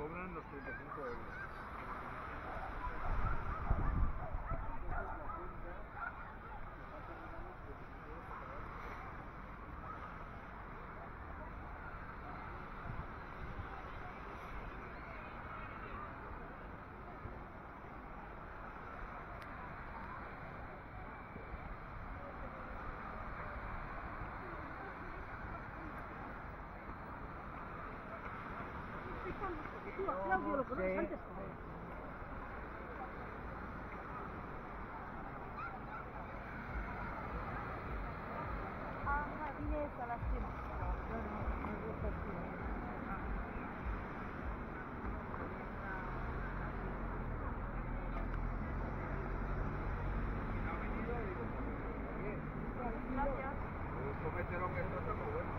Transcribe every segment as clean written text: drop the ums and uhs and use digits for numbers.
cobran los 35 euros. Claudio, lo conoces antes. Ah, vine a la esquina. Me gusta el cine. Gracias. Comete lo que está muy bueno.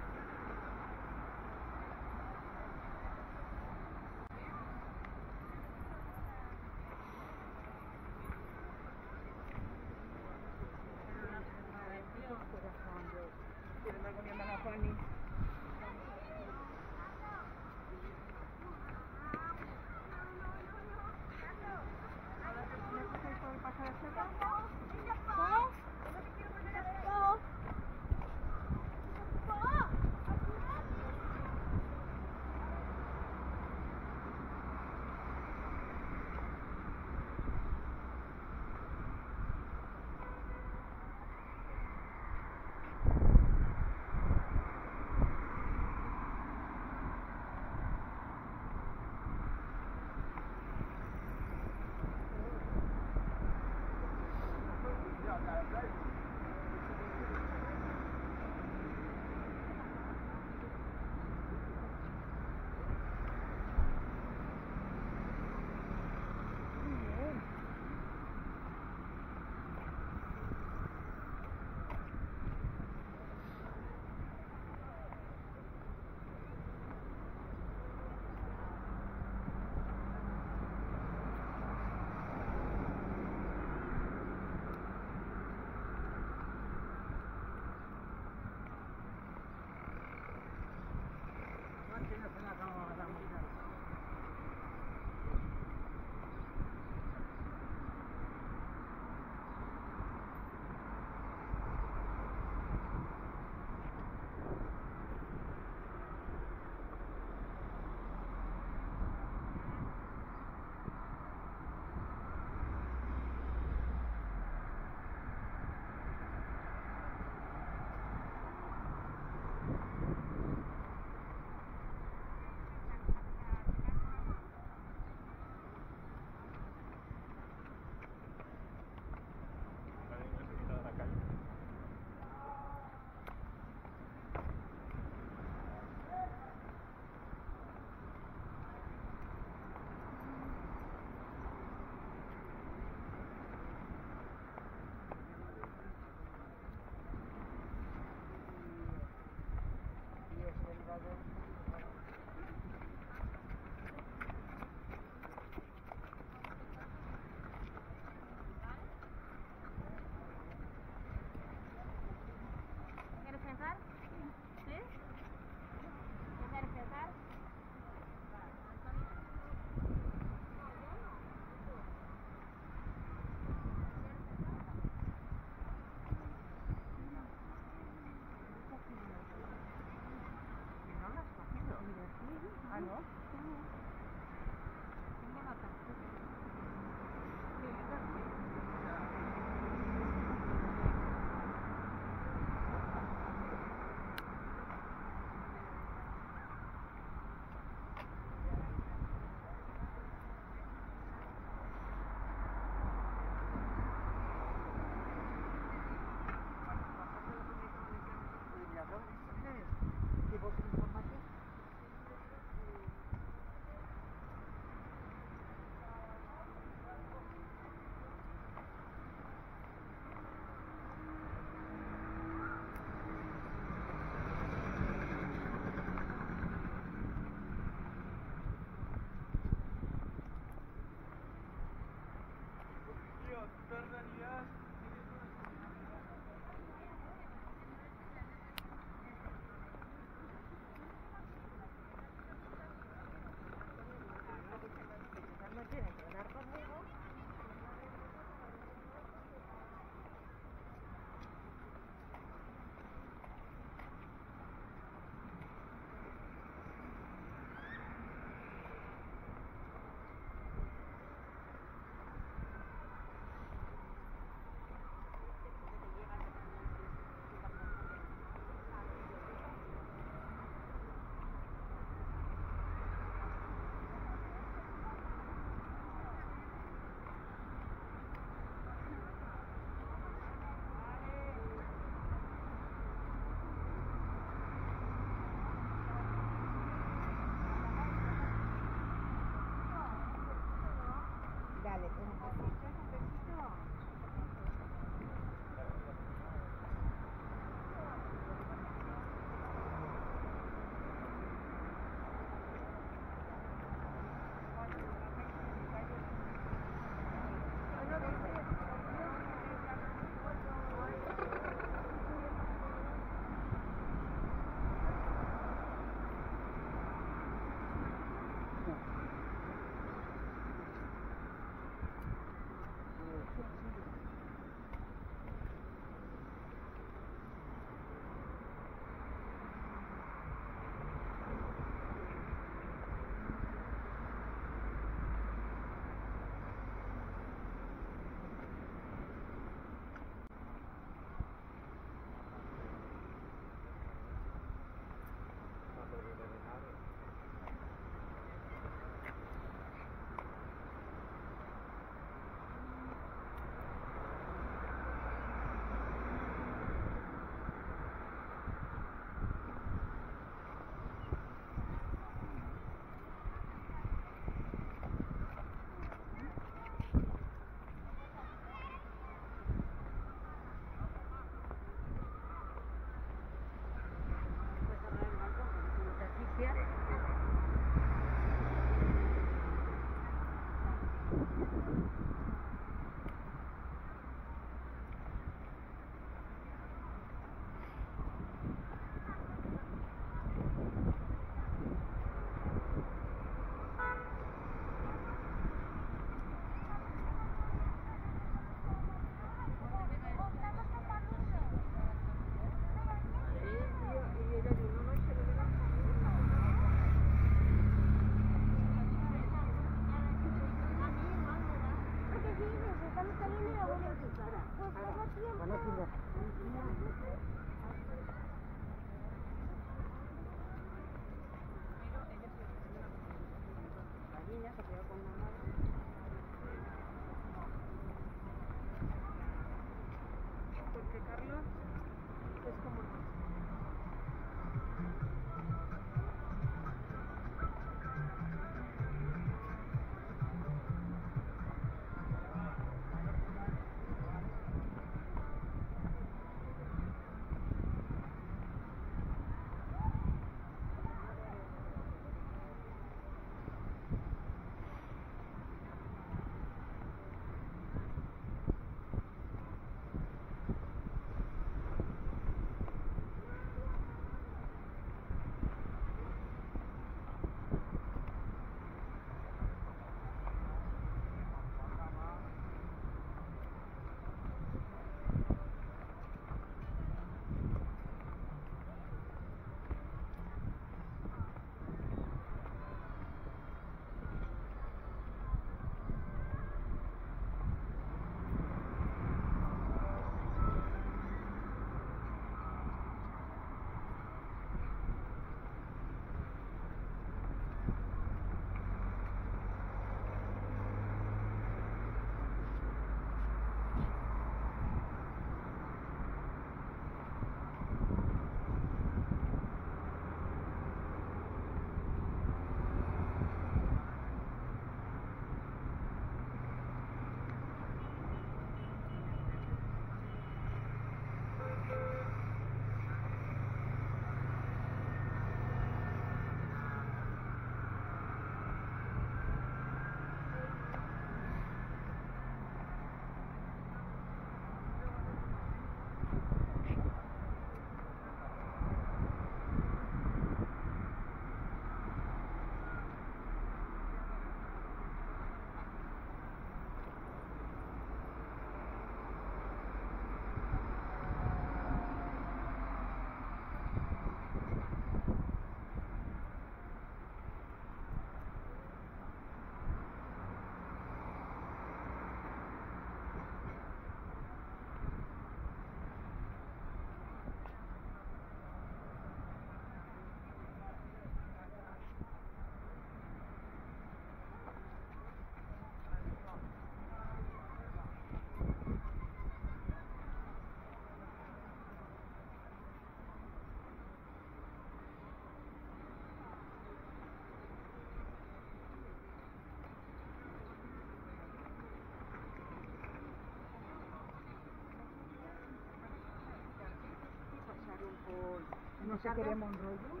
no se queremos un rollo.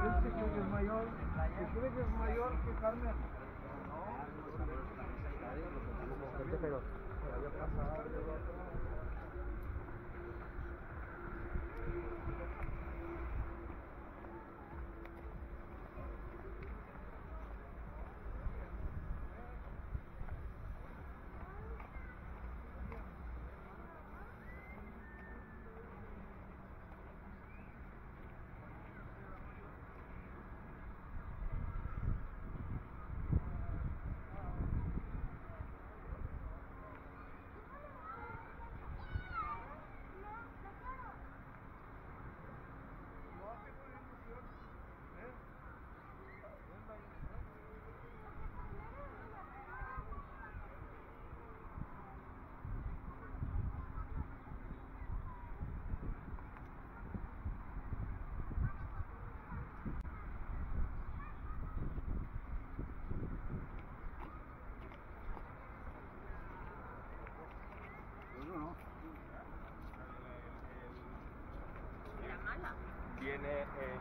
¿Tú crees que es mayor que Carmen? No. Tiene el este.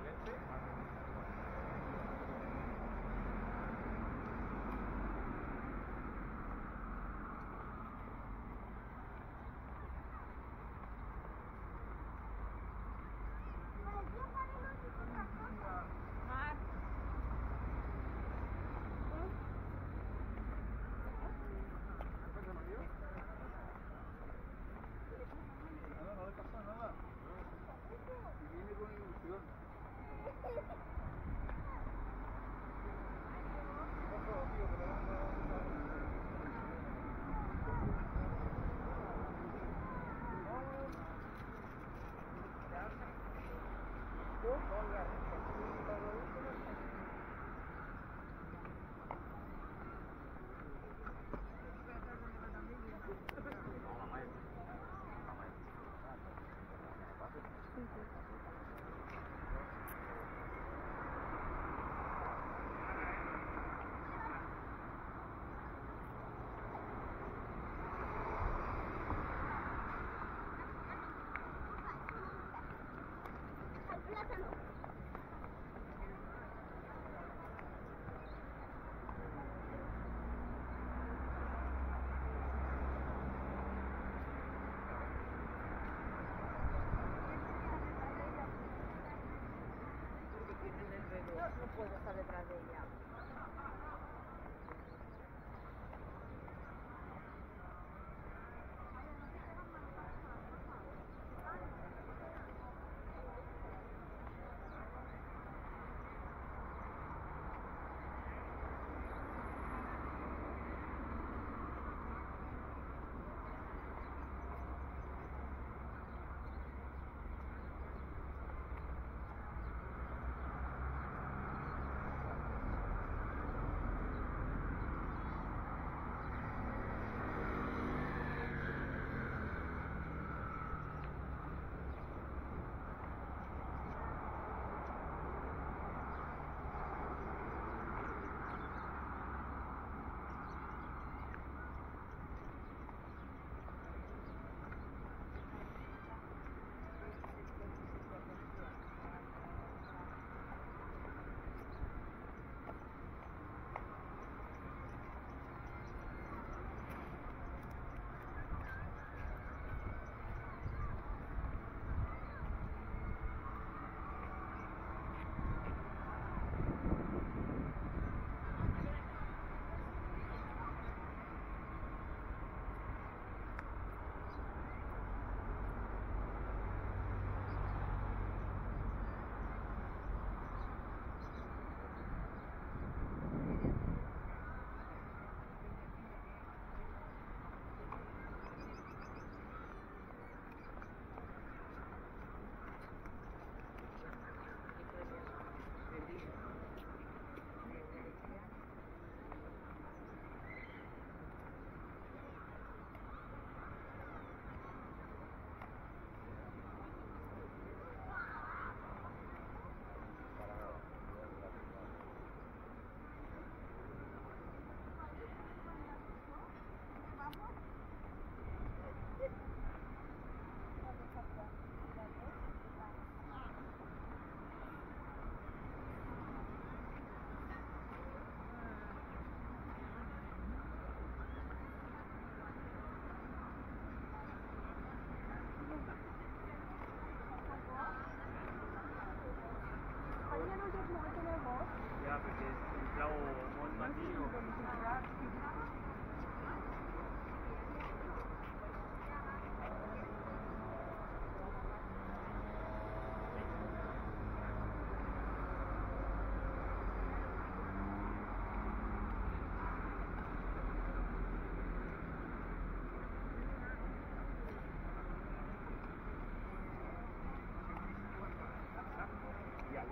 Puedo estar detrás de ella.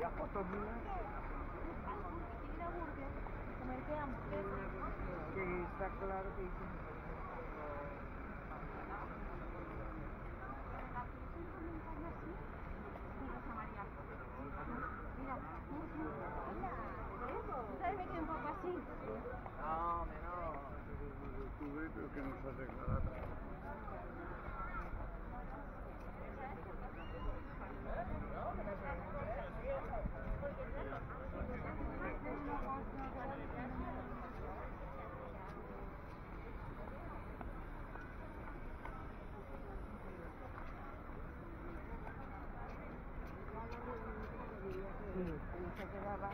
Ya fotos de una. Ir a Burger, comerte hamburguesas. Que está claro que dicen. Mira, ¿sabes? Me quedé un poco así. No, menos. Tú ves, pero que no se arreglará. Se quedaba.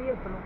vehículo.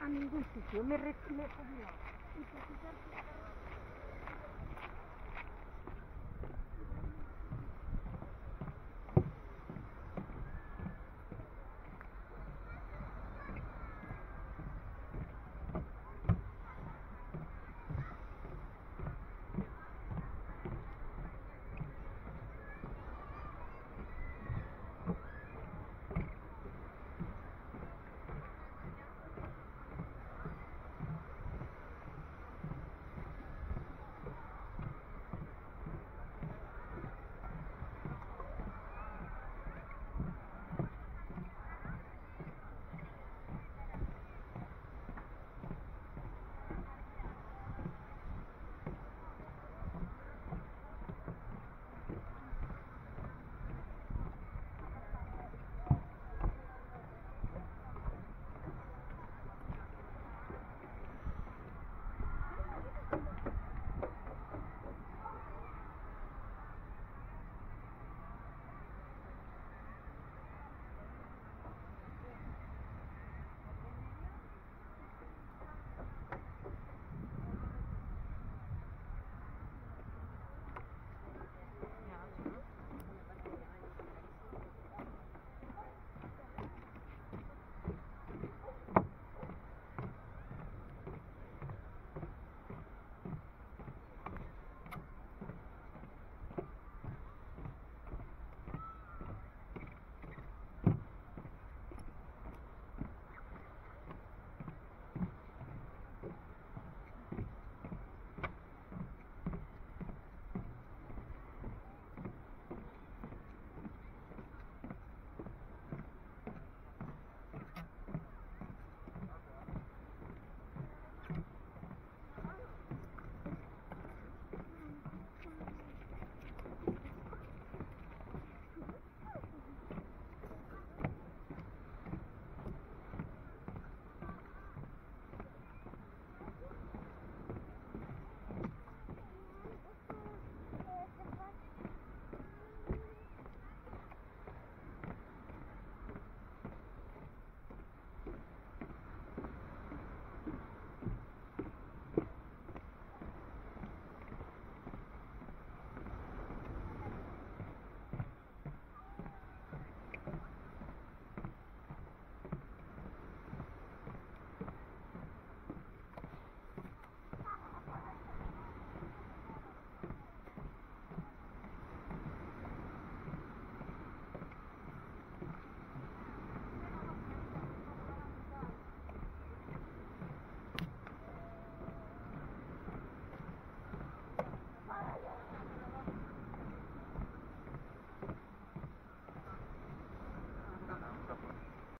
A ningún sitio, me retiré.